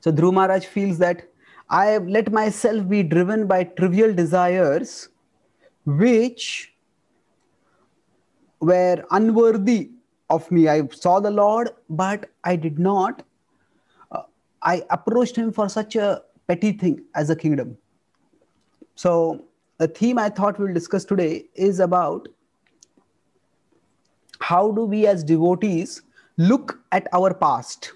So Dhruva Maharaj feels that I let myself be driven by trivial desires which were unworthy of me. I saw the Lord, but I did not. I approached him for such a petty thing as a kingdom. So the theme I thought we'll discuss today is about how do we as devotees look at our past.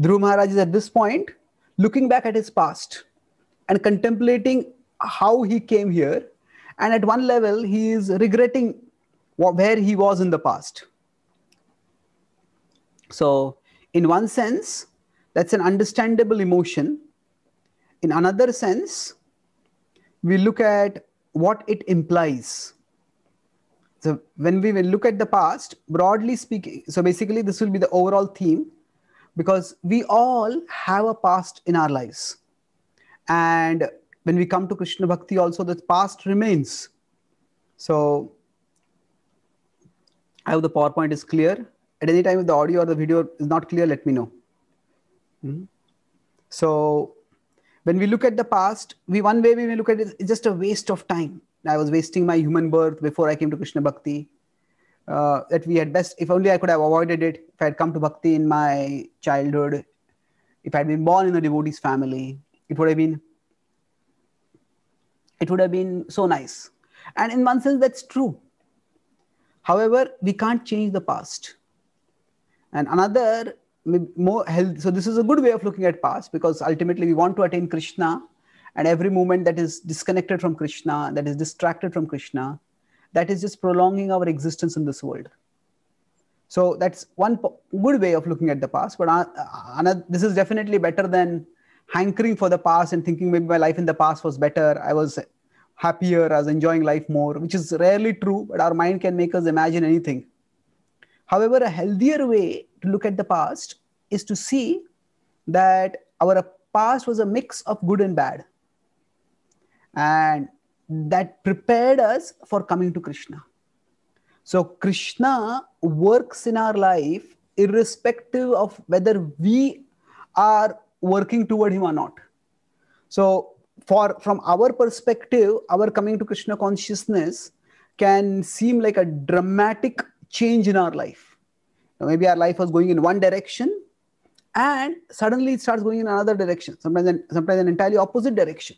Dhruva Maharaj is at this point looking back at his past and contemplating how he came here, and at one level he is regretting where he was in the past. So in one sense that's an understandable emotion. In another sense we look at what it implies. So when we will look at the past, broadly speaking, so basically this will be the overall theme, because we all have a past in our lives. And when we come to Krishna Bhakti also, the past remains. So I hope the PowerPoint is clear. At any time if the audio or the video is not clear, let me know. So when we look at the past, one way we may look at it is just a waste of time. I was wasting my human birth before I came to Krishna Bhakti. That we had best, if only I could have avoided it, if I had come to Bhakti in my childhood, if I had been born in a devotee's family, it would have been so nice. And in one sense, that's true. However, we can't change the past. And another, more healthy, so this is a good way of looking at past, because ultimately we want to attain Krishna, and every moment that is disconnected from Krishna, that is distracted from Krishna, that is just prolonging our existence in this world. So that's one good way of looking at the past. But this is definitely better than hankering for the past and thinking maybe my life in the past was better, I was happier, I was enjoying life more, which is rarely true, but our mind can make us imagine anything. However, a healthier way to look at the past is to see that our past was a mix of good and bad. And that prepared us for coming to Krishna. So Krishna works in our life irrespective of whether we are working toward him or not. So from our perspective, our coming to Krishna consciousness can seem like a dramatic change in our life. Now, maybe our life was going in one direction and suddenly it starts going in another direction, sometimes an entirely opposite direction.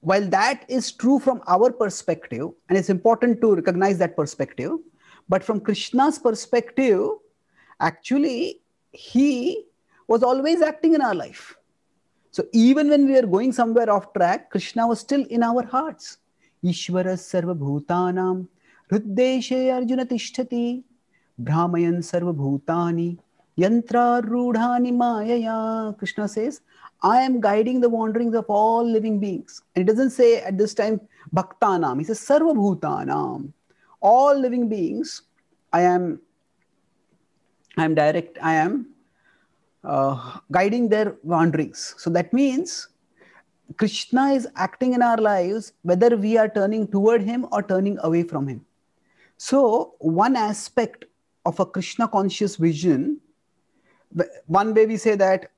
While that is true from our perspective, and it's important to recognize that perspective, but from Krishna's perspective, actually, he was always acting in our life. So even when we were going somewhere off track, Krishna was still in our hearts. Ishvara sarva bhutanam, hriddeshe arjuna tishthati, brahmayan sarva bhutani, yantra rudhani mayaya. Krishna says, I am guiding the wanderings of all living beings. And it doesn't say at this time, bhaktanam. He says, sarva bhutanam. All living beings, I am guiding their wanderings. So that means Krishna is acting in our lives, whether we are turning toward him or turning away from him. So one aspect of a Krishna conscious vision, one way we say that,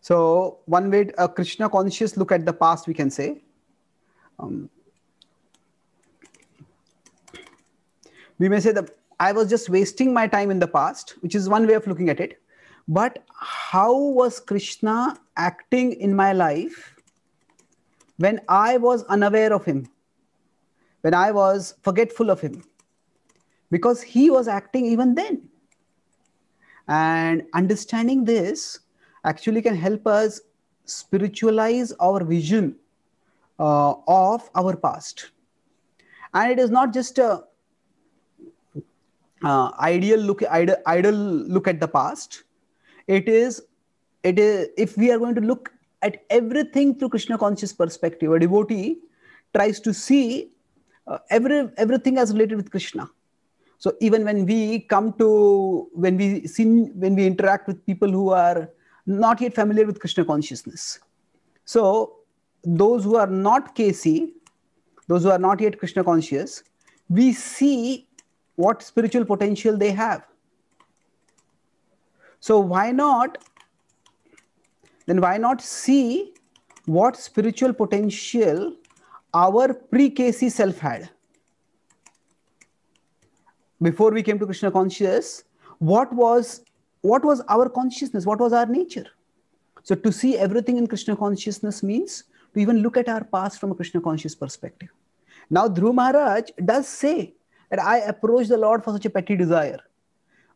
So one way a Krishna conscious look at the past, we can say, we may say that I was just wasting my time in the past, which is one way of looking at it. But how was Krishna acting in my life when I was unaware of him, when I was forgetful of him? Because he was acting even then. And understanding this actually can help us spiritualize our vision of our past. And it is not just a idle look at the past. It is if we are going to look at everything through Krishna conscious perspective, a devotee tries to see everything as related with Krishna. So even when we interact with people who are not yet familiar with Krishna consciousness. So those who are not KC, those who are not yet Krishna conscious, we see what spiritual potential they have. So why not see what spiritual potential our pre-KC self had? Before we came to Krishna consciousness, what was our consciousness? What was our nature? So to see everything in Krishna consciousness means to even look at our past from a Krishna conscious perspective. Now Dhruva Maharaj does say that I approach the Lord for such a petty desire.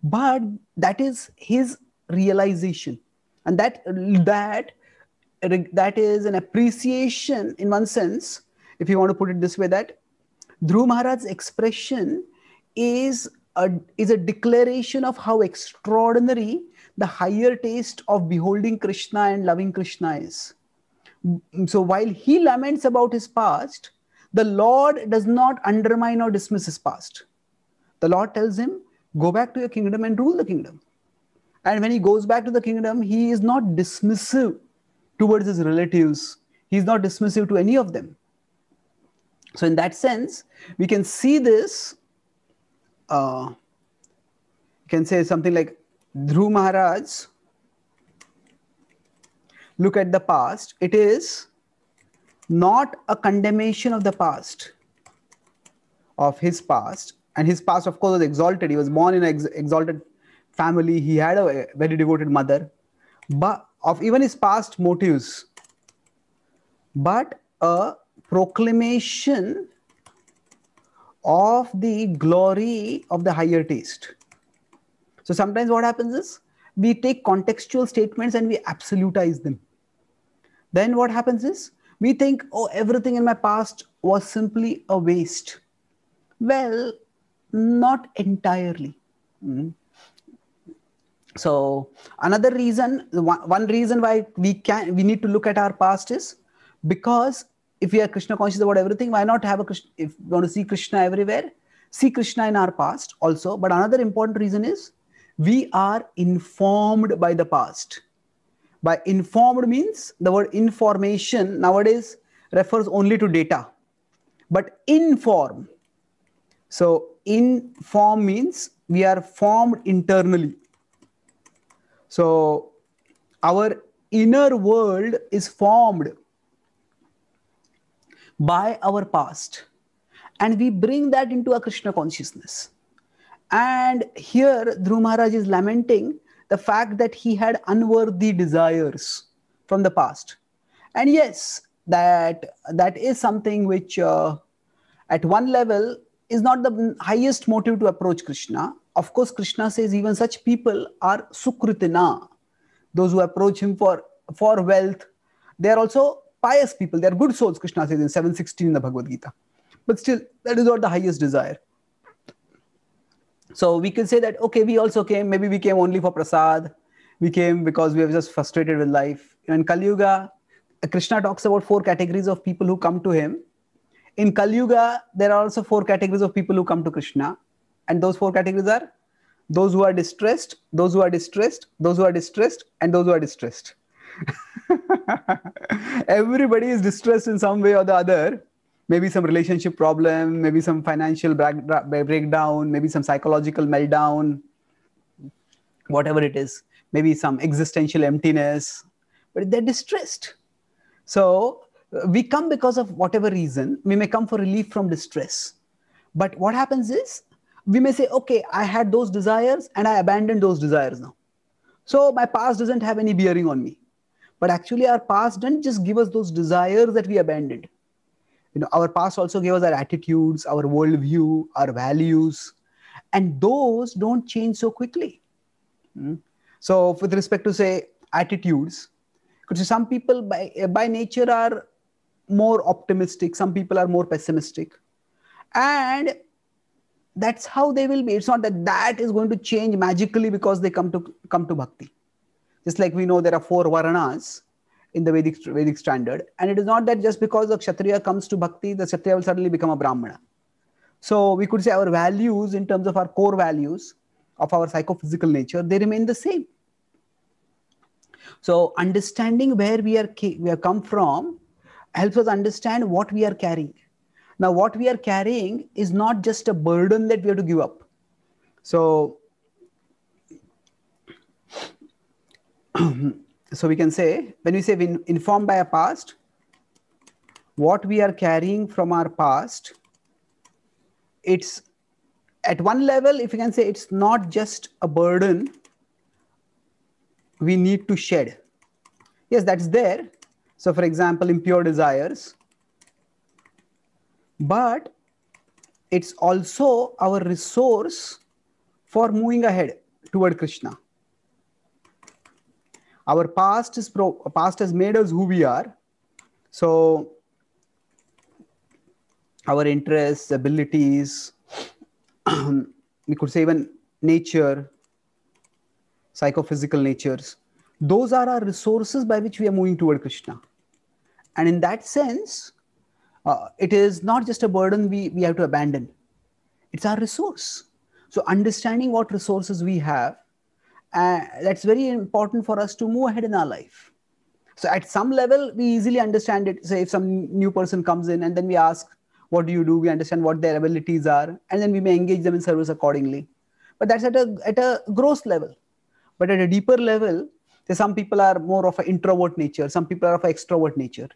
But that is his realization. And that is an appreciation in one sense, if you want to put it this way, that Dhruva Maharaj's expression is a declaration of how extraordinary the higher taste of beholding Krishna and loving Krishna is. So while he laments about his past, the Lord does not undermine or dismiss his past. The Lord tells him, go back to your kingdom and rule the kingdom. And when he goes back to the kingdom, he is not dismissive towards his relatives. He is not dismissive to any of them. So in that sense, we can see this, you can say something like, Dhruva Maharaj, look at the past. It is not a condemnation of the past, of his past. And his past, of course, was exalted. He was born in an exalted family. He had a very devoted mother. But of even his past motives, but a proclamation of the glory of the higher taste. So sometimes what happens is, we take contextual statements and we absolutize them. Then what happens is, we think, oh, everything in my past was simply a waste. Well, not entirely. So another reason, one reason why we need to look at our past is because if we are Krishna conscious about everything, why not have a Krishna? If we want to see Krishna everywhere, see Krishna in our past also. But another important reason is we are informed by the past. By informed means the word information nowadays refers only to data, but inform. So inform means we are formed internally. So our inner world is formed by our past and we bring that into our Krishna consciousness. And here Dhruva Maharaj is lamenting the fact that he had unworthy desires from the past. And yes, that is something which at one level is not the highest motive to approach Krishna. Of course, Krishna says even such people are sukritina. Those who approach him for wealth, they are also pious people. They are good souls, Krishna says in 716 in the Bhagavad Gita. But still, that is not the highest desire. So we can say that, okay, we also came, maybe we came only for Prasad. We came because we were just frustrated with life. In Kaliyuga, Krishna talks about 4 categories of people who come to him. In Kaliyuga, there are also 4 categories of people who come to Krishna. And those 4 categories are those who are distressed, those who are distressed, those who are distressed, and those who are distressed. Everybody is distressed in some way or the other. Maybe some relationship problem, maybe some financial breakdown, maybe some psychological meltdown, whatever it is, maybe some existential emptiness, but they're distressed. So we come because of whatever reason. We may come for relief from distress. But what happens is, we may say, okay, I had those desires and I abandoned those desires now. So my past doesn't have any bearing on me. But actually our past didn't just give us those desires that we abandoned. You know, our past also gave us our attitudes, our worldview, our values, and those don't change so quickly. So with respect to, say, attitudes, because some people by nature are more optimistic, some people are more pessimistic. And that's how they will be. It's not that that is going to change magically because they come to bhakti. Just like we know there are 4 varnas in the Vedic standard. And it is not that just because a Kshatriya comes to bhakti, the Kshatriya will suddenly become a Brahmana. So we could say our values in terms of our core values of our psychophysical nature, they remain the same. So understanding where we are come from helps us understand what we are carrying. Now, what we are carrying is not just a burden that we have to give up. So, so we can say, when we say informed by our past, what we are carrying from our past, it's at one level, if you can say, it's not just a burden we need to shed. Yes, that's there. So for example, impure desires, but it's also our resource for moving ahead toward Krishna. Our past is past has made us who we are. So our interests, abilities, we could say even nature, psychophysical natures, those are our resources by which we are moving toward Krishna. And in that sense, it is not just a burden we have to abandon. It's our resource. So understanding what resources we have, that's very important for us to move ahead in our life. So at some level, we easily understand it. Say if some new person comes in and then we ask, what do? We understand what their abilities are, and then we may engage them in service accordingly. But that's at a gross level. But at a deeper level, some people are more of an introvert nature. Some people are of an extrovert nature.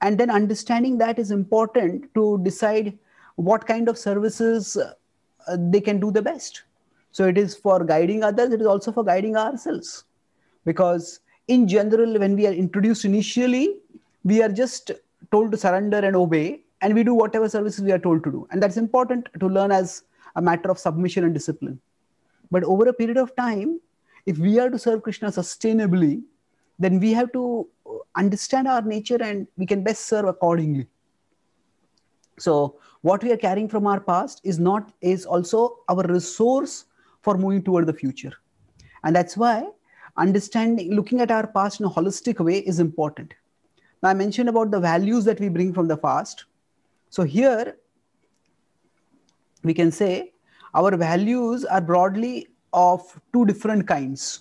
And then understanding that is important to decide what kind of services they can do the best. So it is for guiding others. It is also for guiding ourselves. Because in general, when we are introduced initially, we are just told to surrender and obey. And we do whatever services we are told to do. And that's important to learn as a matter of submission and discipline. But over a period of time, if we are to serve Krishna sustainably, then we have to understand our nature and we can best serve accordingly. So what we are carrying from our past is also our resource for moving toward the future. And that's why understanding, looking at our past in a holistic way is important. Now I mentioned about the values that we bring from the past. So here we can say our values are broadly of two different kinds.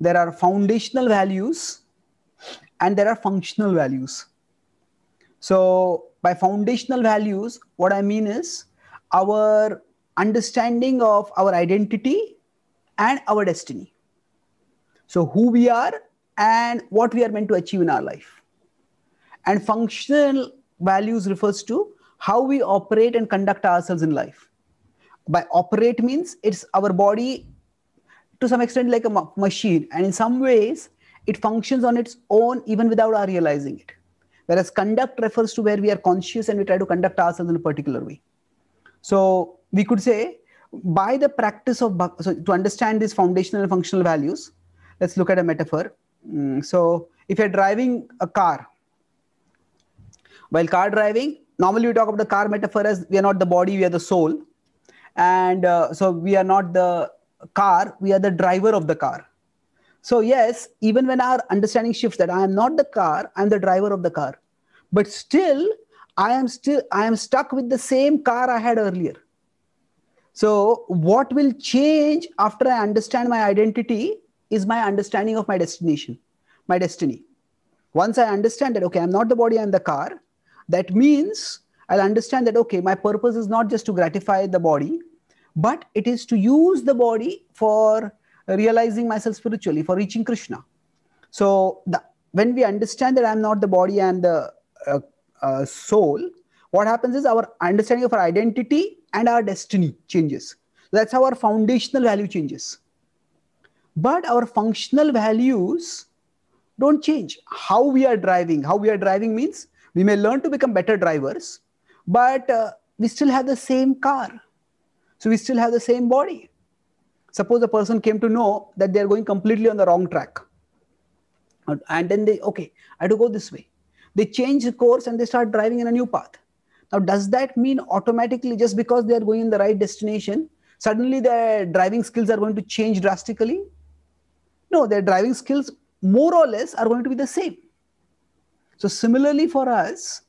There are foundational values and there are functional values. So by foundational values, what I mean is our understanding of our identity and our destiny. So who we are and what we are meant to achieve in our life. And functional values refers to how we operate and conduct ourselves in life. By operate means it's our body to some extent like a machine, and in some ways it functions on its own even without our realizing it. Whereas conduct refers to where we are conscious and we try to conduct ourselves in a particular way. So we could say by the practice of Bhakti, so to understand these foundational and functional values, let's look at a metaphor. So if you're driving a car, while car driving, normally we talk about the car metaphor as we are not the body, we are the soul. And so we are not the car, we are the driver of the car. So yes, even when our understanding shifts that I am not the car, I am the driver of the car. But still, I am stuck with the same car I had earlier. So what will change after I understand my identity is my understanding of my destination, my destiny. Once I understand that, okay, I'm not the body, I'm the car. That means I'll understand that, okay, my purpose is not just to gratify the body, but it is to use the body for realizing myself spiritually, for reaching Krishna. So when we understand that I'm not the body, I'm the soul, what happens is our understanding of our identity and our destiny changes. That's how our foundational value changes. But our functional values don't change. How we are driving means we may learn to become better drivers, but we still have the same car. So we still have the same body. Suppose a person came to know that they're going completely on the wrong track. And then okay, I have to go this way. They change the course and they start driving in a new path. Now, does that mean automatically just because they're going in the right destination, suddenly their driving skills are going to change drastically? No, their driving skills more or less are going to be the same. So similarly for us,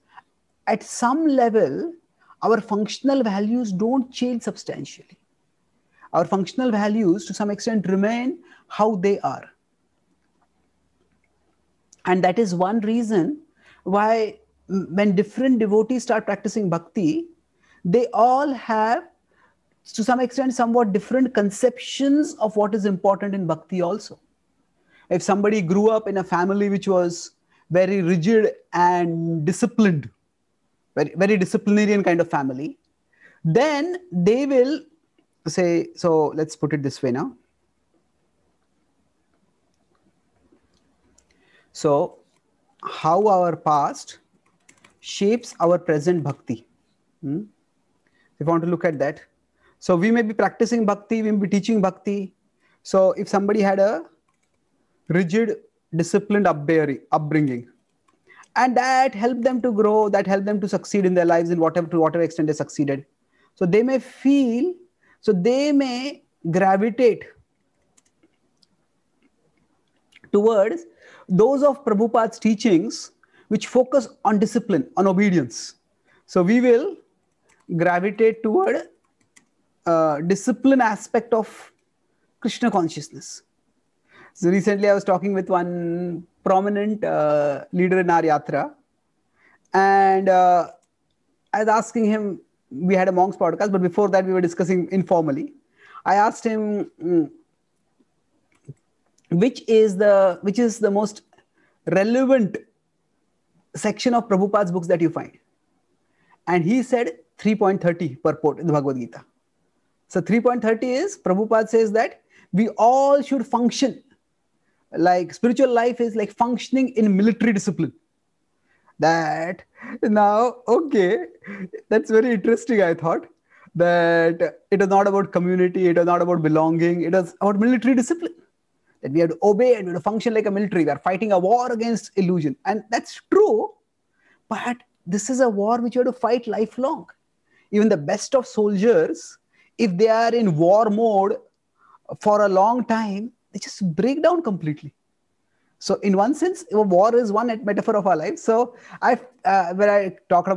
at some level, our functional values don't change substantially. Our functional values to some extent remain how they are. And that is one reason why when different devotees start practicing bhakti, they all have to some extent, somewhat different conceptions of what is important in bhakti also. If somebody grew up in a family which was very rigid and disciplined, very disciplinarian kind of family, then they will say, so let's put it this way now. So how our past shapes our present bhakti. If you want to look at that. So we may be practicing bhakti, we may be teaching bhakti. So if somebody had a rigid, disciplined upbringing, and that helped them to grow, that helped them to succeed in their lives in whatever, to whatever extent they succeeded. So they may feel, so they may gravitate towards those of Prabhupada's teachings which focus on discipline, on obedience. So we will gravitate toward discipline aspect of Krishna consciousness. So recently I was talking with one prominent leader in Aryatra, and I was asking him, we had a monks podcast, but before that we were discussing informally. I asked him, which is the most relevant section of Prabhupada's books that you find? And he said 3.30 purport in the Bhagavad Gita. So 3.30 is, Prabhupada says that we all should function like, spiritual life is like functioning in military discipline. That now, okay, that's very interesting. I thought that it was not about community, it was not about belonging, it was about military discipline. That we have to obey and we have to function like a military. We are fighting a war against illusion. And that's true, but this is a war which you have to fight lifelong. Even the best of soldiers, if they are in war mode for a long time, they just break down completely. So in one sense, war is one metaphor of our life. So when I talked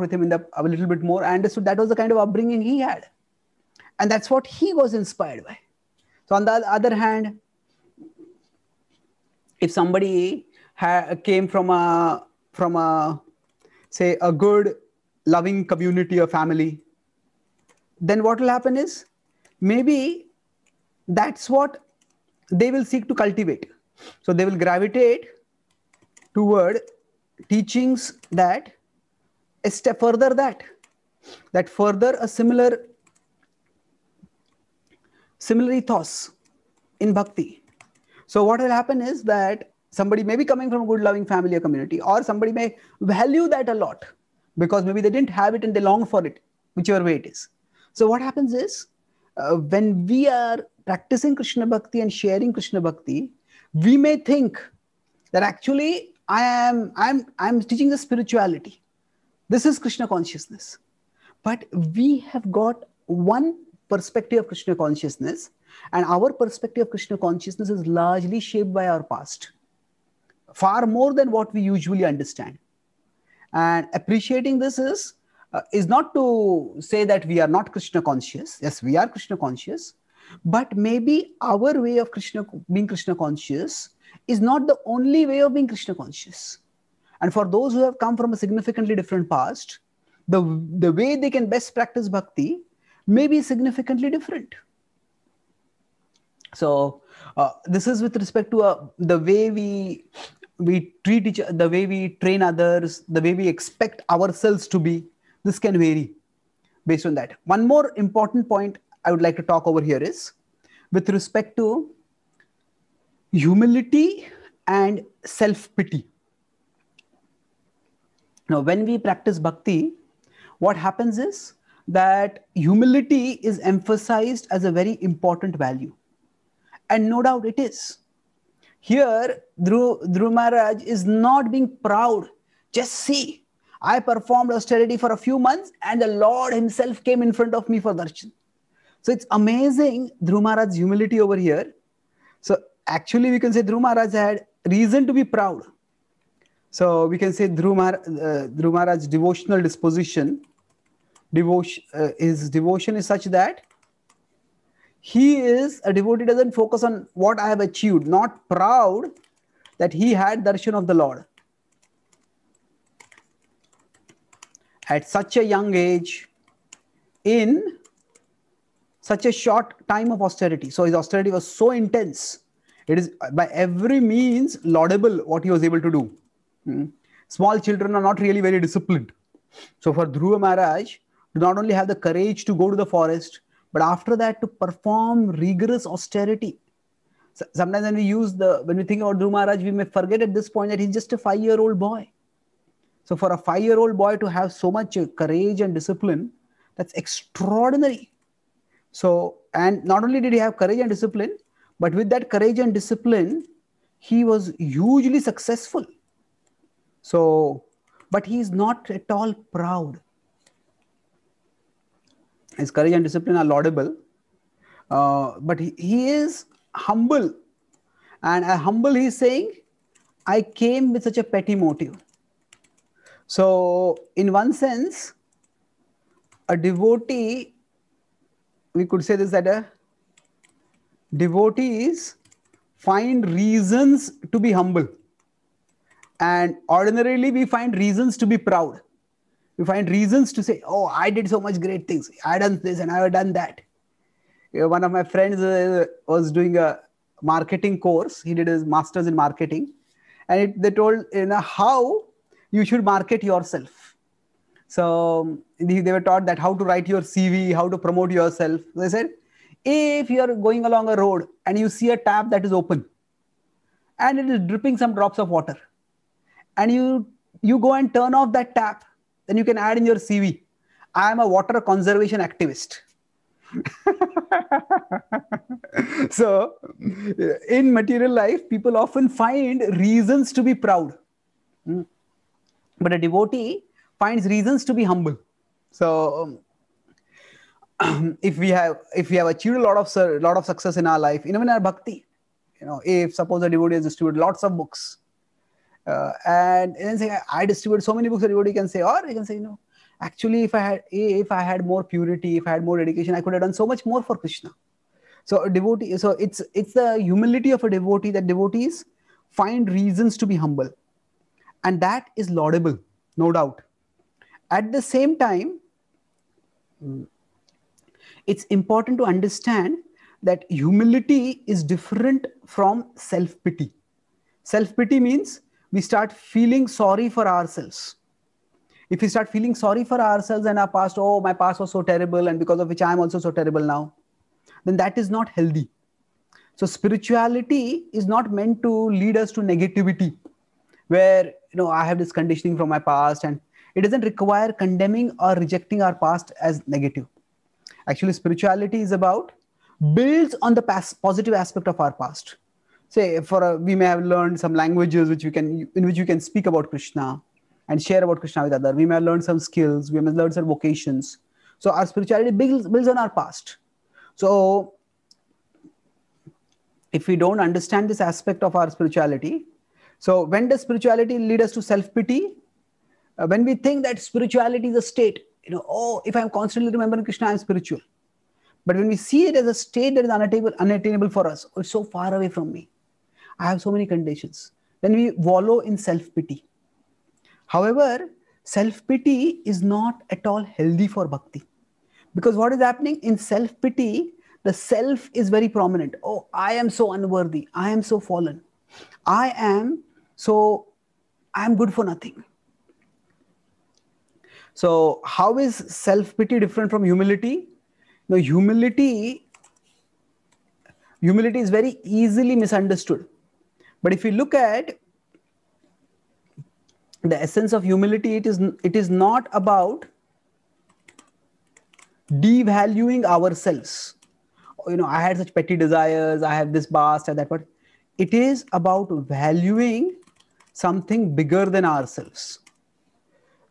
with him a little bit more, I understood that was the kind of upbringing he had. And that's what he was inspired by. So on the other hand, if somebody came from a good, loving community or family, then what will happen is, maybe that's what they will seek to cultivate. So they will gravitate toward teachings that a step further that further a similar ethos in bhakti. So what will happen is that somebody may be coming from a good loving family or community, or somebody may value that a lot because maybe they didn't have it and they long for it, whichever way it is. So what happens is, when we are practicing Krishna Bhakti and sharing Krishna Bhakti, we may think that actually I'm teaching the spirituality. This is Krishna consciousness. But we have got one perspective of Krishna consciousness, and our perspective of Krishna consciousness is largely shaped by our past, far more than what we usually understand. And appreciating this is not to say that we are not Krishna conscious. Yes, we are Krishna conscious. But maybe our way of being Krishna conscious is not the only way of being Krishna conscious. And for those who have come from a significantly different past, the way they can best practice bhakti may be significantly different. So this is with respect to the way we treat each other, the way we train others, the way we expect ourselves to be. This can vary based on that. One more important point I would like to talk over here is with respect to humility and self-pity. Now, when we practice bhakti, what happens is that humility is emphasized as a very important value. And no doubt it is. Here, Dhruva Maharaj is not being proud. Just see, I performed austerity for a few months and the Lord himself came in front of me for darshan. So it's amazing, Dhruva Maharaj's humility over here. So actually we can say Dhruva Maharaj had reason to be proud. So we can say Dhruva Maharaj's devotional disposition, his devotion is such that he is a devotee, doesn't focus on what I have achieved, not proud that he had darshan of the Lord. At such a young age, in such a short time of austerity. So his austerity was so intense. It is by every means laudable what he was able to do. Small children are not really very disciplined. So for Dhruva Maharaj to not only have the courage to go to the forest, but after that to perform rigorous austerity. So sometimes when we think about Dhruva Maharaj, we may forget at this point that he's just a 5-year-old boy. So for a 5-year-old boy to have so much courage and discipline, that's extraordinary. So, and not only did he have courage and discipline, but with that courage and discipline, he was hugely successful. So, but he is not at all proud. His courage and discipline are laudable, but he is humble. And humble, he is saying, I came with such a petty motive. So, in one sense, a devotee, we could say this, that a devotees find reasons to be humble. And ordinarily, we find reasons to be proud. We find reasons to say, oh, I did so much great things. I done this and I have done that. You know, one of my friends was doing a marketing course. He did his master's in marketing. And they told, you know, how you should market yourself. So they were taught that how to write your CV, how to promote yourself. They said, if you are going along a road and you see a tap that is open and it is dripping some drops of water, and you go and turn off that tap, then you can add in your CV, I am a water conservation activist. So, in material life, people often find reasons to be proud. But a devotee finds reasons to be humble. So, if we have achieved a lot of success in our life, even in our bhakti, you know, if suppose a devotee has distributed lots of books, and then say, I distribute so many books, that everybody can say, or you can say, no, actually, if I had more purity, if I had more dedication, I could have done so much more for Krishna. So a devotee, so it's the humility of a devotee, that devotees find reasons to be humble, and that is laudable, no doubt. At the same time, it's important to understand that humility is different from self-pity. Self-pity means we start feeling sorry for ourselves. If we start feeling sorry for ourselves and our past, oh, my past was so terrible and because of which I am also so terrible now, then that is not healthy. So spirituality is not meant to lead us to negativity, where, you know, I have this conditioning from my past, and it doesn't require condemning or rejecting our past as negative. Actually, spirituality is about, builds on the past, positive aspect of our past. Say, we may have learned some languages in which you can speak about Krishna and share about Krishna with others. We may have learned some skills. We may have learned some vocations. So our spirituality builds on our past. So if we don't understand this aspect of our spirituality, so when does spirituality lead us to self-pity? When we think that spirituality is a state, you know, oh, if I'm constantly remembering Krishna, I'm spiritual. But when we see it as a state that is unattainable for us, or so far away from me, I have so many conditions, then we wallow in self-pity. However, self-pity is not at all healthy for bhakti. Because what is happening in self-pity, the self is very prominent. Oh, I am so unworthy. I am so fallen. I am good for nothing. So how is self-pity different from humility? Now, humility is very easily misunderstood. But if you look at the essence of humility, it is not about devaluing ourselves. You know, I had such petty desires, I have this past and that, but it is about valuing something bigger than ourselves.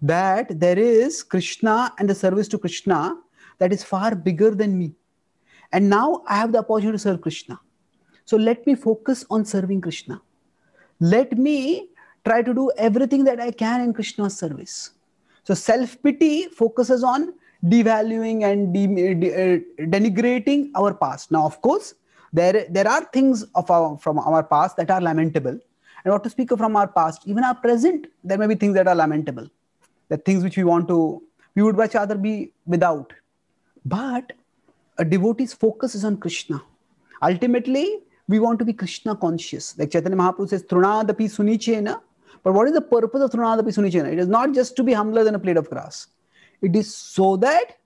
That there is Krishna and the service to Krishna that is far bigger than me. And now I have the opportunity to serve Krishna. So let me focus on serving Krishna. Let me try to do everything that I can in Krishna's service. So self-pity focuses on devaluing and denigrating our past. Now, of course, there are things from our past that are lamentable. And not to speak of from our past, even our present, there may be things that are lamentable. The things which we would much rather be without. But a devotee's focus is on Krishna. Ultimately, we want to be Krishna conscious. Like Chaitanya Mahaprabhu says, Trunadapi Sunichena. But what is the purpose of Trunadapi Sunichena? It is not just to be humbler than a plate of grass. It is so that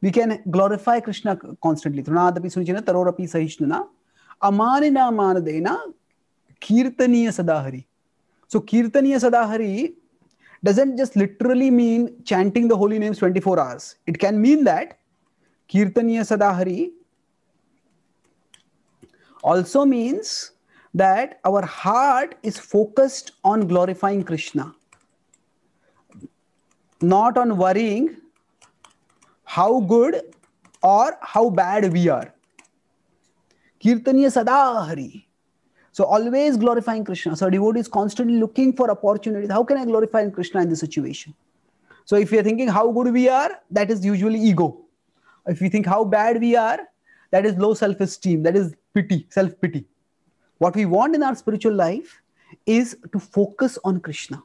we can glorify Krishna constantly. Trunadapi Sunichena, Tarorapi Sahishnana, Amanina Manadena, Kirtaniya Sadahari. So Kirtaniya Sadahari doesn't just literally mean chanting the holy names 24 hours. It can mean that Kirtaniya Sadahari also means that our heart is focused on glorifying Krishna, not on worrying how good or how bad we are. Kirtaniya Sadahari. So always glorifying Krishna. So a devotee is constantly looking for opportunities. How can I glorify Krishna in this situation? So if you are thinking how good we are, that is usually ego. If you think how bad we are, that is low self-esteem. That is pity, self-pity. What we want in our spiritual life is to focus on Krishna.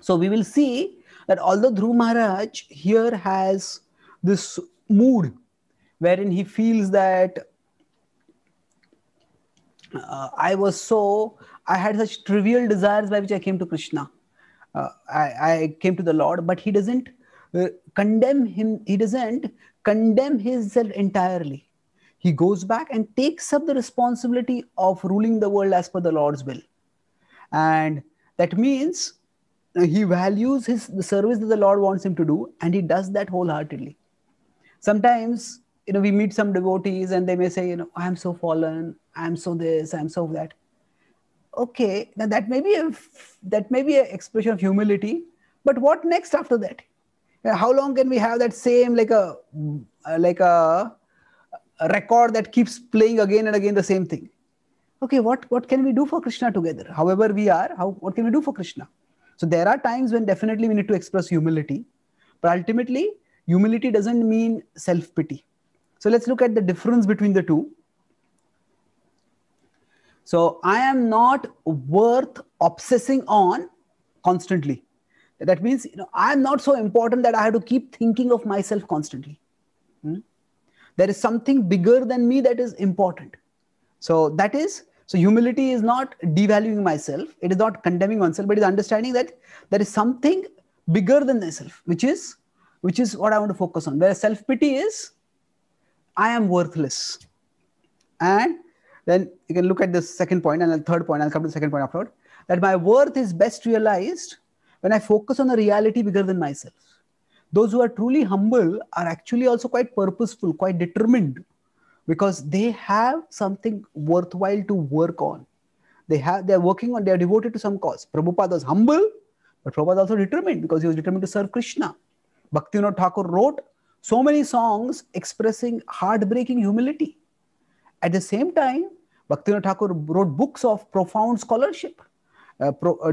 So we will see that although Dhruva Maharaj here has this mood wherein he feels that I had such trivial desires by which I came to Krishna. I came to the Lord, but he doesn't condemn him. He doesn't condemn himself entirely. He goes back and takes up the responsibility of ruling the world as per the Lord's will. And that means he values the service that the Lord wants him to do, and he does that wholeheartedly. Sometimes, you know, we meet some devotees and they may say, you know, I am so fallen, I am so this, I am so that. Okay, now that may be an expression of humility, but what next after that? You know, how long can we have that same like a record that keeps playing again and again the same thing? Okay, what can we do for Krishna together? However we are, what can we do for Krishna? So there are times when definitely we need to express humility. But ultimately, humility doesn't mean self-pity. So let's look at the difference between the two. So I am not worth obsessing on constantly. That means, you know, I am not so important that I have to keep thinking of myself constantly. There is something bigger than me that is important. So humility is not devaluing myself. It is not condemning oneself, but it is understanding that there is something bigger than myself, which is what I want to focus on. Whereas self-pity is, I am worthless. And then you can look at the second point and the third point. I'll come to the second point afterward. That my worth is best realized when I focus on a reality bigger than myself. Those who are truly humble are actually also quite purposeful, quite determined, because they have something worthwhile to work on. They are devoted to some cause. Prabhupada was humble, but Prabhupada also determined, because he was determined to serve Krishna. Bhaktivinoda Thakur wrote so many songs expressing heartbreaking humility. At the same time, Bhaktivinoda Thakur wrote books of profound scholarship,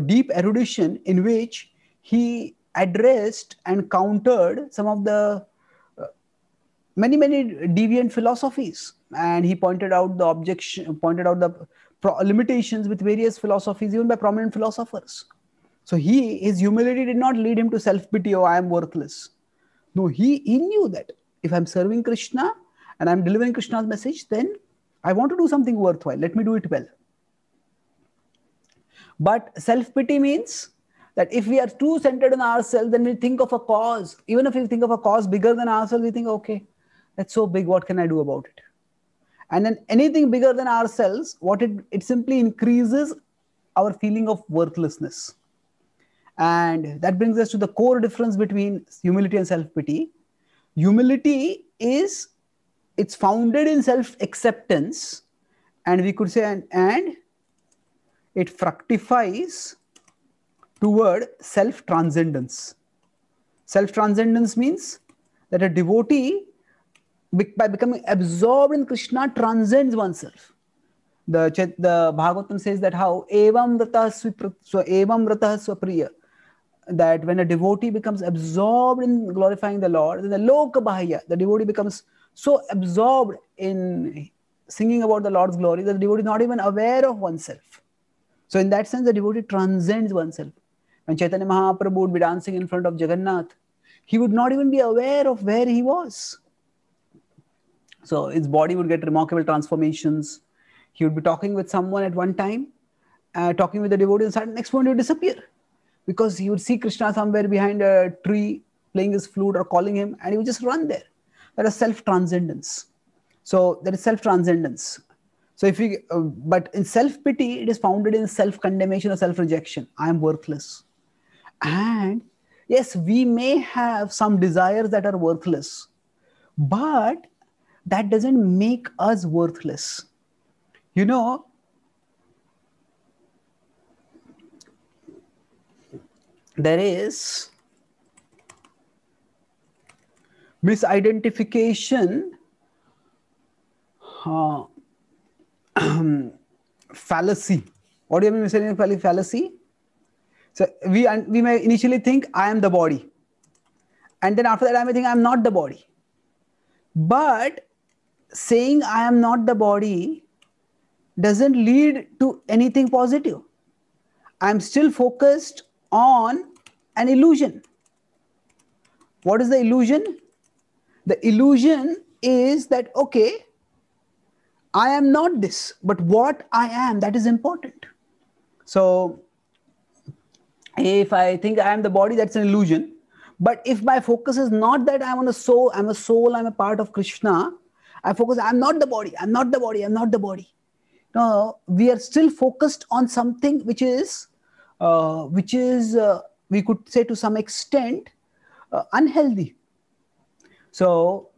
deep erudition, in which he addressed and countered some of the many deviant philosophies, and he pointed out the objection, pointed out the limitations with various philosophies, even by prominent philosophers. So his humility did not lead him to self-pity or I am worthless. No, he knew that if I am serving Krishna and I am delivering Krishna's message, then I want to do something worthwhile. Let me do it well. But self-pity means that if we are too centered on ourselves, then we think of a cause. Even if we think of a cause bigger than ourselves, we think, okay, that's so big, what can I do about it? And then anything bigger than ourselves, it simply increases our feeling of worthlessness. And that brings us to the core difference between humility and self-pity. Humility is, it's founded in self-acceptance, and we could say, and it fructifies toward self-transcendence. Self-transcendence means that a devotee, by becoming absorbed in Krishna, transcends oneself. The Bhagavatam says that how evam ratah swapriya, that when a devotee becomes absorbed in glorifying the Lord, then the loka bahaya, the devotee becomes so absorbed in singing about the Lord's glory that the devotee is not even aware of oneself. So in that sense, the devotee transcends oneself. When Chaitanya Mahaprabhu would be dancing in front of Jagannath, he would not even be aware of where he was. So his body would get remarkable transformations. He would be talking with someone at one time, talking with the devotee, and the next moment he would disappear, because he would see Krishna somewhere behind a tree playing his flute or calling him, and he would just run there. That is self-transcendence. So that is self-transcendence. So if you, but in self-pity, it is founded in self-condemnation or self-rejection. I am worthless. And yes, we may have some desires that are worthless, but that doesn't make us worthless. You know, there is misidentification fallacy. What do you mean misidentification fallacy? So we may initially think I am the body, and then after that I may think I am not the body. But saying I am not the body doesn't lead to anything positive. I am still focused on an illusion. What is the illusion? The illusion is that, okay, I am not this, but what I am, that is important. So if I think I am the body, that's an illusion. But if my focus is not that I'm a soul, I'm a part of Krishna, I focus, I'm not the body. No, we are still focused on something which is we could say to some extent unhealthy. So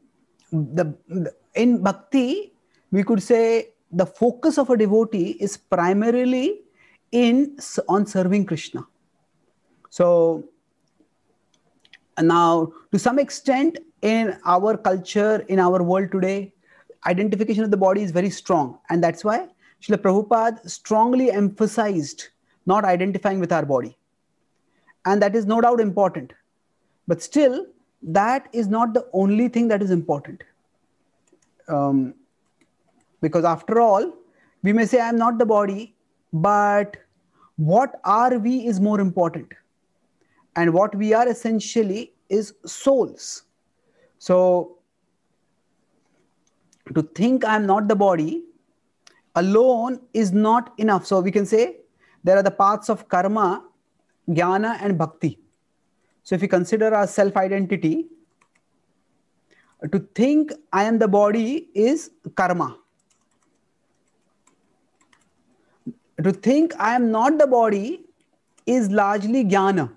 in bhakti, we could say the focus of a devotee is primarily on serving Krishna. So now, to some extent, in our culture, in our world today, identification of the body is very strong, and that's why Srila Prabhupada strongly emphasized not identifying with our body. And that is no doubt important. But still, that is not the only thing that is important. Because after all, we may say, I am not the body, but what are we is more important. And what we are essentially is souls. So, to think I am not the body alone is not enough. So we can say there are the paths of karma, jnana and bhakti. So if we consider our self-identity, to think I am the body is karma. To think I am not the body is largely jnana,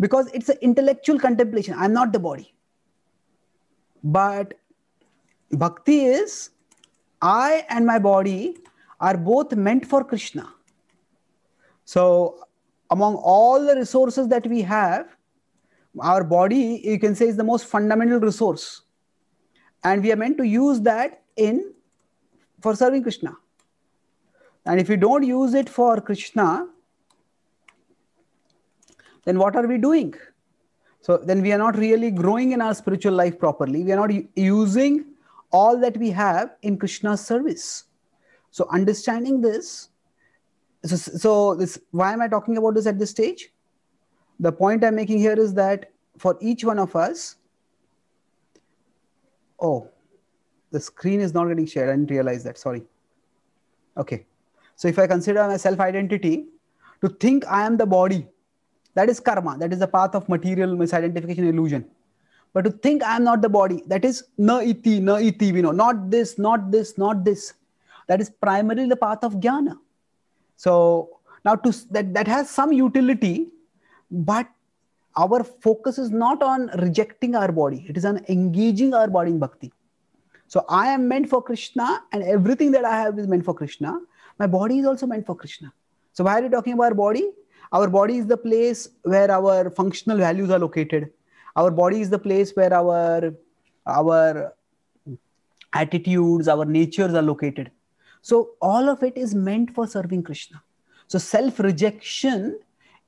because it's an intellectual contemplation. I am not the body. But bhakti is, I and my body are both meant for Krishna. So among all the resources that we have, our body, you can say, is the most fundamental resource. And we are meant to use that for serving Krishna. And if we don't use it for Krishna, then what are we doing? So then we are not really growing in our spiritual life properly. We are not using all that we have in Krishna's service. So understanding this, why am I talking about this at this stage? The point I'm making here is that for each one of us, oh, the screen is not getting shared. I didn't realize that. Sorry. Okay. So if I consider my self-identity, to think I am the body, that is karma. That is the path of material misidentification illusion. But to think I am not the body, that is na iti, we know, not this, not this, not this. That is primarily the path of jnana. So now that has some utility, but our focus is not on rejecting our body. It is on engaging our body in bhakti. So I am meant for Krishna, and everything that I have is meant for Krishna. My body is also meant for Krishna. So why are you talking about our body? Our body is the place where our functional values are located. Our body is the place where our attitudes, our natures are located. So all of it is meant for serving Krishna. So self-rejection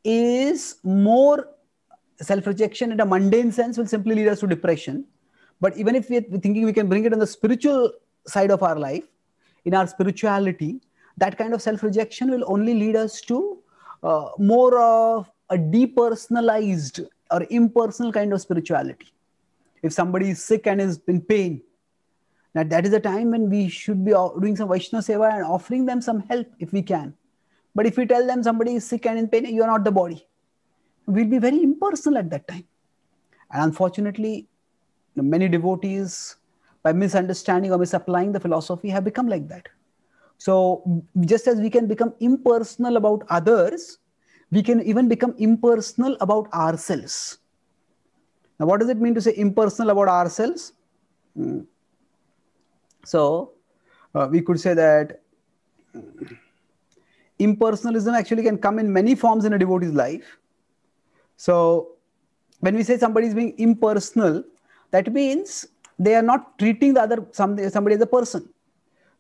in a mundane sense will simply lead us to depression. But even if we are thinking we can bring it on the spiritual side of our life, in our spirituality, that kind of self-rejection will only lead us to more of a depersonalized or impersonal kind of spirituality. If somebody is sick and is in pain, Now that is the time when we should be doing some Vaishnava Seva and offering them some help if we can. But if we tell them somebody is sick and in pain, you are not the body. We'll be very impersonal at that time. And unfortunately, many devotees, by misunderstanding or misapplying the philosophy, have become like that. So just as we can become impersonal about others, we can even become impersonal about ourselves. Now, what does it mean to say impersonal about ourselves? So we could say that impersonalism actually can come in many forms in a devotee's life. So when we say somebody is being impersonal, that means they are not treating the other somebody as a person.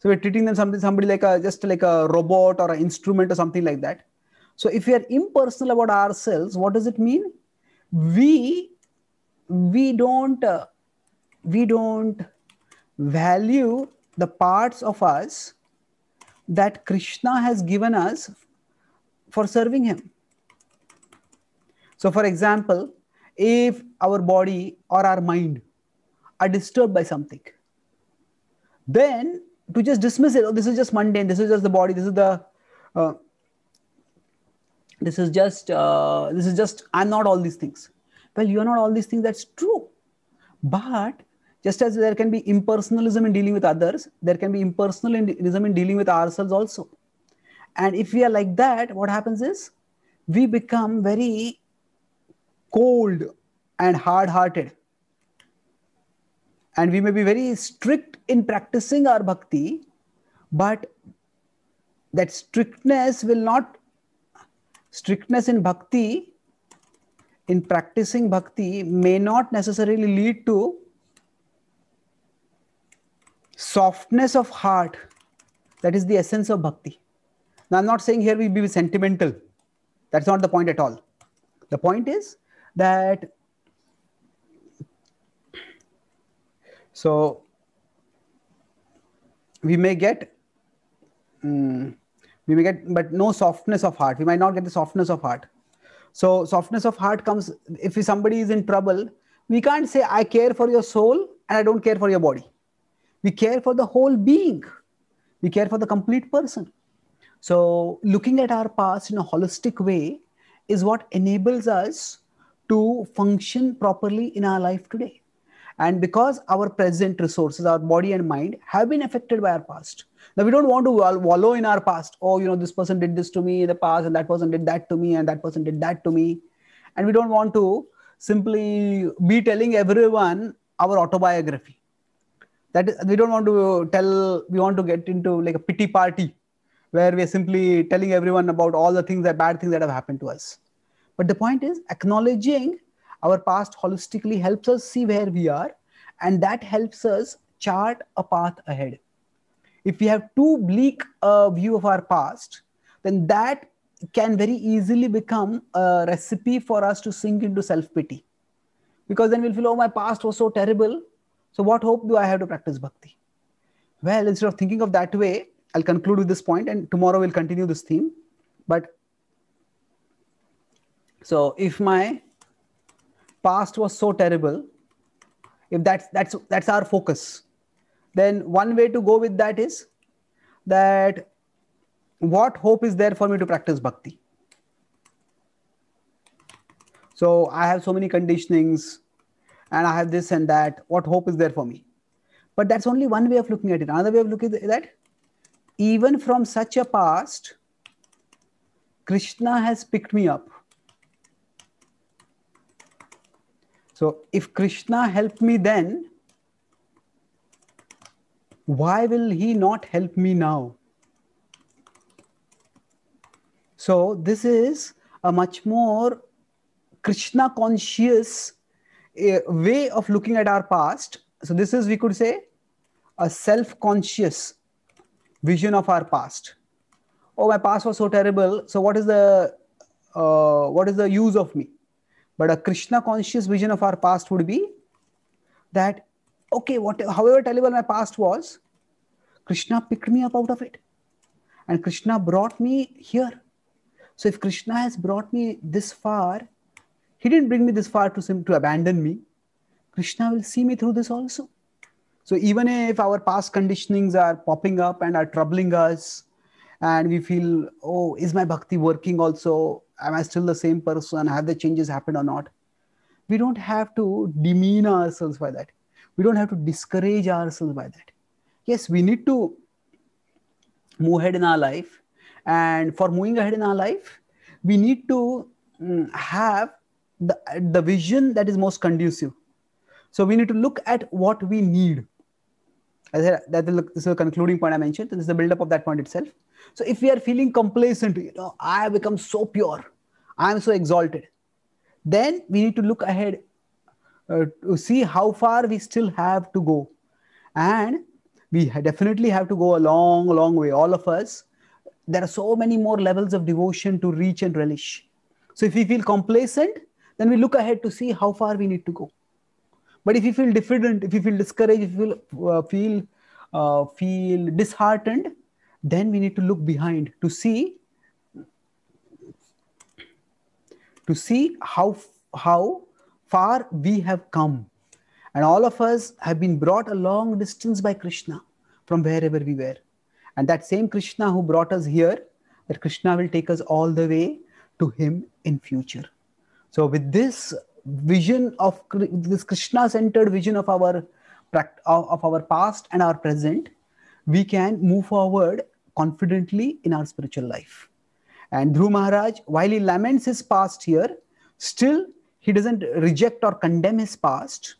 So we're treating them somebody like just like a robot or an instrument or something like that. So if we are impersonal about ourselves, what does it mean? We don't value the parts of us that Krishna has given us for serving Him. So for example, if our body or our mind are disturbed by something, then to just dismiss it, oh, this is just mundane, this is just the body, this is just I'm not all these things. Well, you are not all these things, that's true. But just as there can be impersonalism in dealing with others, there can be impersonalism in dealing with ourselves also. And if we are like that, what happens is we become very cold and hard-hearted. And we may be very strict in practicing our bhakti, but that strictness will not, strictness in bhakti, in practicing bhakti, may not necessarily lead to softness of heart. That is the essence of bhakti. Now, I'm not saying here we be sentimental. That's not the point at all. The point is that, so we may get, but no softness of heart. We might not get the softness of heart. So softness of heart comes, if somebody is in trouble, we can't say, I care for your soul and I don't care for your body. We care for the whole being. We care for the complete person. So looking at our past in a holistic way is what enables us to function properly in our life today. And because our present resources, our body and mind, have been affected by our past. Now, we don't want to wallow in our past. Oh, you know, this person did this to me in the past, and that person did that to me, and that person did that to me. And we don't want to simply be telling everyone our autobiography. That is, we don't want to tell, we want to get into like a pity party where we are simply telling everyone about all the things, the bad things that have happened to us. But the point is, acknowledging our past holistically helps us see where we are, and that helps us chart a path ahead. If we have too bleak a view of our past, then that can very easily become a recipe for us to sink into self-pity. Because then we'll feel, oh, my past was so terrible, so what hope do I have to practice bhakti? Well, instead of thinking of that way, I'll conclude with this point, and tomorrow we'll continue this theme. But so if my past was so terrible, if that's our focus, then one way to go with that is that what hope is there for me to practice bhakti? So I have so many conditionings, and I have this and that, what hope is there for me? But that's only one way of looking at it. Another way of looking at that, even from such a past, Krishna has picked me up. So if Krishna helped me then, why will he not help me now? So this is a much more Krishna conscious a way of looking at our past. So this is, we could say, a self-conscious vision of our past. Oh, my past was so terrible. So what is the use of me? But a Krishna conscious vision of our past would be that, okay, however terrible my past was, Krishna picked me up out of it. And Krishna brought me here. So if Krishna has brought me this far, He didn't bring me this far to abandon me. Krishna will see me through this also. So even if our past conditionings are popping up and are troubling us, and we feel, oh, is my bhakti working also? Am I still the same person? Have the changes happened or not? We don't have to demean ourselves by that. We don't have to discourage ourselves by that. Yes, we need to move ahead in our life. And for moving ahead in our life, we need to have the vision that is most conducive. So we need to look at what we need. As I said, this is the concluding point I mentioned. This is the build-up of that point itself. So if we are feeling complacent, you know, I have become so pure, I am so exalted, then we need to look ahead to see how far we still have to go. And we definitely have to go a long, long way. All of us, there are so many more levels of devotion to reach and relish. So if we feel complacent, then we look ahead to see how far we need to go. But if you feel diffident, if you feel discouraged, if you feel disheartened, then we need to look behind to see how far we have come. And all of us have been brought a long distance by Krishna from wherever we were. And that same Krishna who brought us here, that Krishna will take us all the way to him in future. So with this vision of this Krishna-centered vision of our past and our present, we can move forward confidently in our spiritual life. And Dhruva Maharaj, while he laments his past here, still he doesn't reject or condemn his past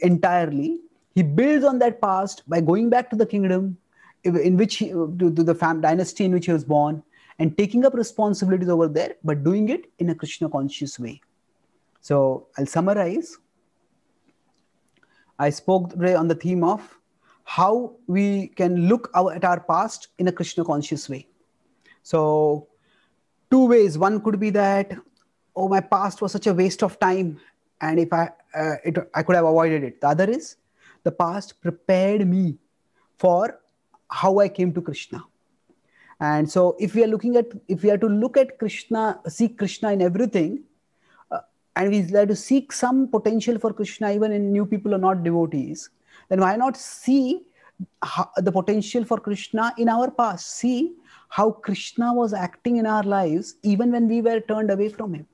entirely. He builds on that past by going back to the kingdom in which to the dynasty in which he was born, and taking up responsibilities over there, but doing it in a Krishna conscious way. So I'll summarize. I spoke today on the theme of how we can look at our past in a Krishna conscious way. So two ways. One could be that, oh, my past was such a waste of time, and if I could have avoided it. The other is, the past prepared me for how I came to Krishna. And so if we are to seek Krishna in everything, and we like to seek some potential for Krishna even in new people or not devotees, then why not see the potential for Krishna in our past? See how Krishna was acting in our lives even when we were turned away from him.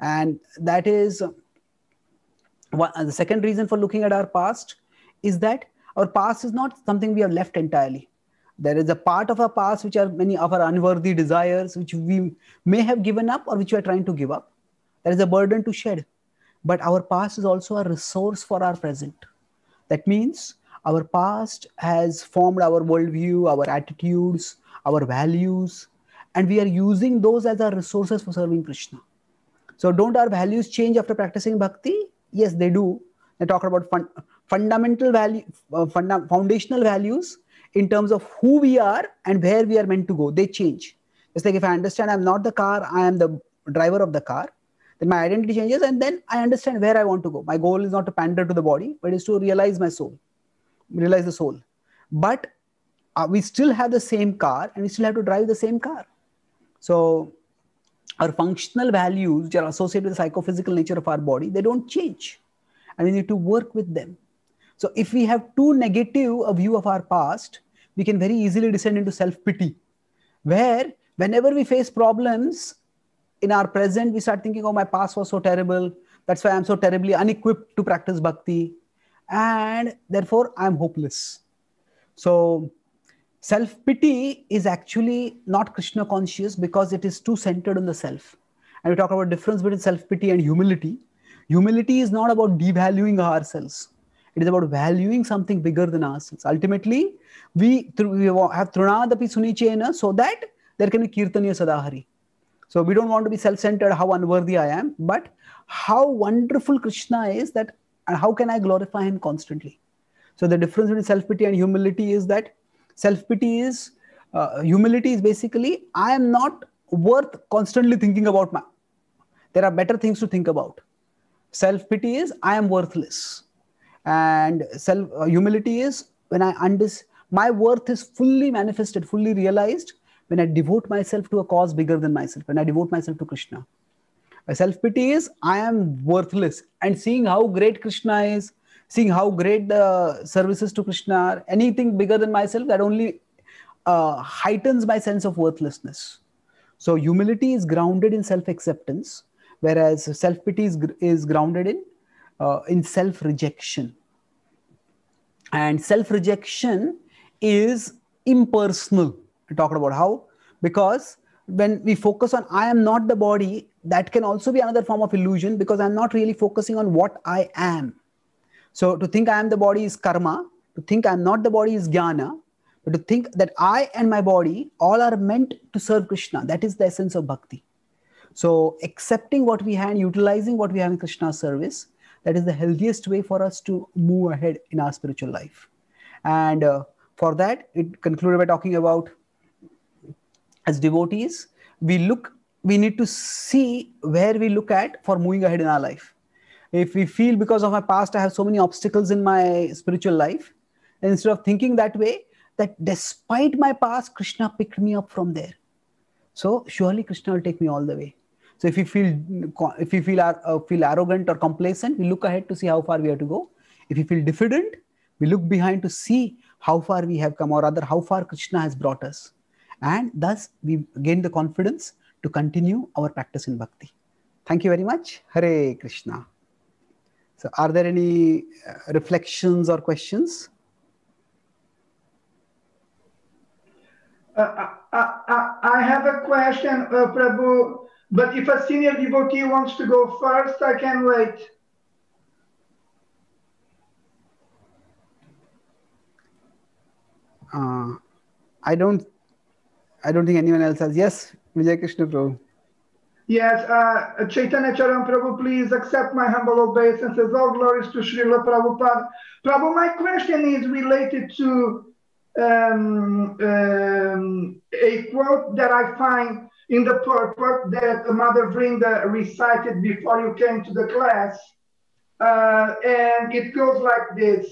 And that is the second reason for looking at our past, is that our past is not something we have left entirely. There is a part of our past which are many of our unworthy desires, which we may have given up or which we are trying to give up. There is a burden to shed, but our past is also a resource for our present. That means our past has formed our worldview, our attitudes, our values, and we are using those as our resources for serving Krishna. So don't our values change after practicing bhakti? Yes, they do. They talk about foundational values in terms of who we are and where we are meant to go. They change. It's like if I understand I'm not the car, I am the driver of the car, then my identity changes, and then I understand where I want to go. My goal is not to pander to the body, but is to realize my soul, realize the soul. But we still have the same car, and we still have to drive the same car. So our functional values, which are associated with the psychophysical nature of our body, they don't change, and we need to work with them. So if we have too negative a view of our past, we can very easily descend into self-pity, where whenever we face problems in our present, we start thinking, oh, my past was so terrible. That's why I'm so terribly unequipped to practice bhakti. And therefore, I'm hopeless. So self-pity is actually not Krishna conscious, because it is too centered on the self. And we talk about the difference between self-pity and humility. Humility is not about devaluing ourselves. It is about valuing something bigger than ourselves. Ultimately, we have Trunadapi Sunichena, so that there can be Kirtaniya Sadahari. So we don't want to be self-centered, how unworthy I am, but how wonderful Krishna is, that, and how can I glorify him constantly. So the difference between self-pity and humility is that humility is basically, I am not worth constantly thinking about. There are better things to think about. Self-pity is, I am worthless. And humility is, when my worth is fully manifested, fully realized, when I devote myself to a cause bigger than myself, when I devote myself to Krishna. Self-pity is, I am worthless. And seeing how great Krishna is, seeing how great the services to Krishna are, anything bigger than myself, that only heightens my sense of worthlessness. So humility is grounded in self-acceptance, whereas self-pity is grounded in self-rejection. And self-rejection is impersonal. We talked about how, because when we focus on I am not the body, that can also be another form of illusion, because I'm not really focusing on what I am. So to think I am the body is karma, to think I am not the body is jnana, but to think that I and my body all are meant to serve Krishna, that is the essence of bhakti. So accepting what we have and utilizing what we have in Krishna's service, that is the healthiest way for us to move ahead in our spiritual life. And for that, it concluded by talking about, as devotees, we need to see where we look at for moving ahead in our life. If we feel because of my past, I have so many obstacles in my spiritual life, and instead of thinking that way, that despite my past, Krishna picked me up from there. So surely Krishna will take me all the way. So if we feel arrogant or complacent, we look ahead to see how far we have to go. If we feel diffident, we look behind to see how far we have come, or rather how far Krishna has brought us. And thus we gain the confidence to continue our practice in bhakti. Thank you very much. Hare Krishna. So are there any reflections or questions? I have a question, Prabhu, but if a senior devotee wants to go first, I can wait. I don't think anyone else has. Yes, Vijay Krishna Prabhu. Yes, Chaitanya Charan Prabhu, please accept my humble obeisances. All glories to Srila Prabhupada. Prabhu, my question is related to a quote that I find in the purport that Mother Vrinda recited before you came to the class, and it goes like this,